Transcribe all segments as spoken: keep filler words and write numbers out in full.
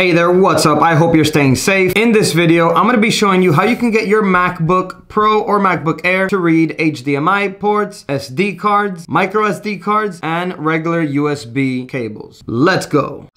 Hey there, what's up? I hope you're staying safe. In this video, I'm gonna be showing you how you can get your MacBook Pro or MacBook Air to read H D M I ports, S D cards, micro S D cards, and regular U S B cables. Let's go.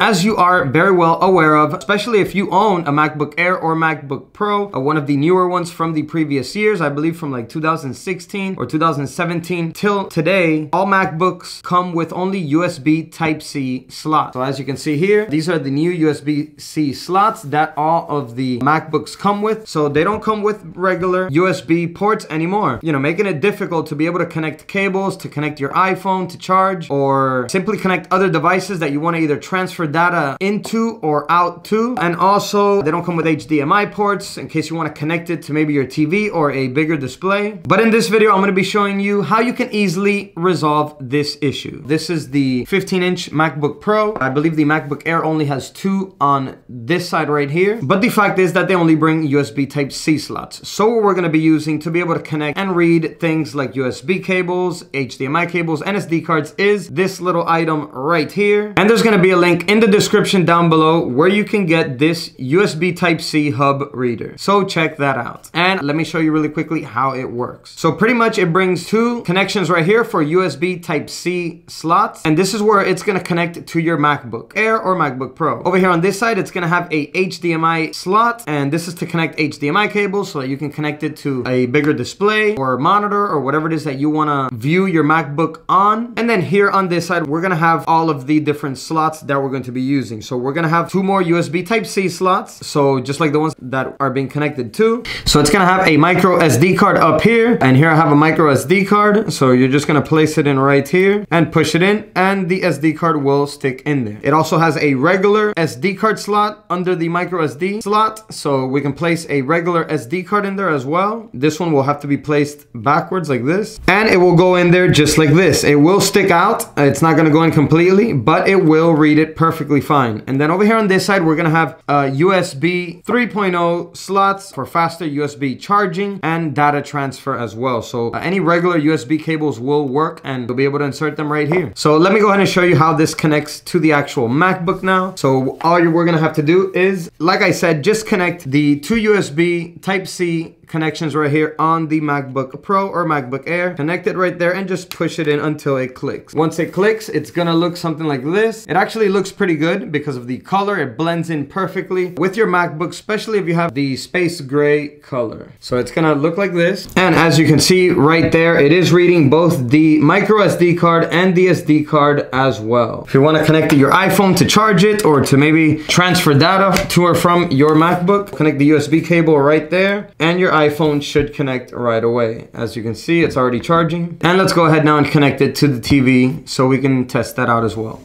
As you are very well aware of, especially if you own a MacBook Air or MacBook Pro, one of the newer ones from the previous years, I believe from like two thousand sixteen or two thousand seventeen till today, all MacBooks come with only U S B Type-C slots. So as you can see here, these are the new U S B-C slots that all of the MacBooks come with. So they don't come with regular U S B ports anymore, you know, making it difficult to be able to connect cables, to connect your iPhone, to charge, or simply connect other devices that you want to either transfer data into or out to. And also they don't come with H D M I ports in case you want to connect it to maybe your T V or a bigger display. But in this video, I'm going to be showing you how you can easily resolve this issue. This is the fifteen inch MacBook Pro. I believe the MacBook Air only has two on this side right here, but the fact is that they only bring U S B Type-C slots. So what we're going to be using to be able to connect and read things like U S B cables, H D M I cables, and S D cards is this little item right here. And there's going to be a link in in the description down below where you can get this U S B Type-C hub reader. So check that out. And let me show you really quickly how it works. So pretty much it brings two connections right here for U S B Type-C slots. And this is where it's gonna connect to your MacBook Air or MacBook Pro. Over here on this side, it's gonna have a H D M I slot. And this is to connect H D M I cables so that you can connect it to a bigger display or monitor or whatever it is that you wanna view your MacBook on. And then here on this side, we're gonna have all of the different slots that we're going to to be using. So we're gonna have two more U S B Type-C slots, so just like the ones that are being connected to. So it's gonna have a micro S D card up here, and here I have a micro S D card, so you're just gonna place it in right here and push it in, and the S D card will stick in there. It also has a regular S D card slot under the micro S D slot, so we can place a regular S D card in there as well. This one will have to be placed backwards like this, and it will go in there just like this. It will stick out, it's not gonna go in completely, but it will read it perfectly perfectly fine. And then over here on this side, we're gonna have uh, U S B three point oh slots for faster U S B charging and data transfer as well. So uh, any regular U S B cables will work, and you'll be able to insert them right here. So let me go ahead and show you how this connects to the actual MacBook now. So all we're gonna have to do is, like I said, just connect the two U S B Type-C connections right here on the MacBook Pro or MacBook Air. Connect it right there and just push it in until it clicks. Once it clicks, it's gonna look something like this. It actually looks pretty good because of the color. It blends in perfectly with your MacBook, especially if you have the space gray color. So it's gonna look like this. And as you can see right there, it is reading both the micro S D card and the S D card as well. If you wanna connect your iPhone to charge it or to maybe transfer data to or from your MacBook, connect the U S B cable right there and your iPhone should connect right away. As you can see, it's already charging. And let's go ahead now and connect it to the T V so we can test that out as well.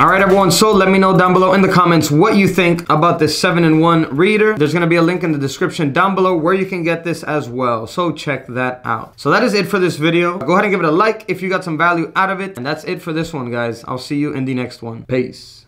All right, everyone, so let me know down below in the comments what you think about this seven in one reader. There's gonna be a link in the description down below where you can get this as well, so check that out. So that is it for this video. Go ahead and give it a like if you got some value out of it, and that's it for this one, guys. I'll see you in the next one. Peace.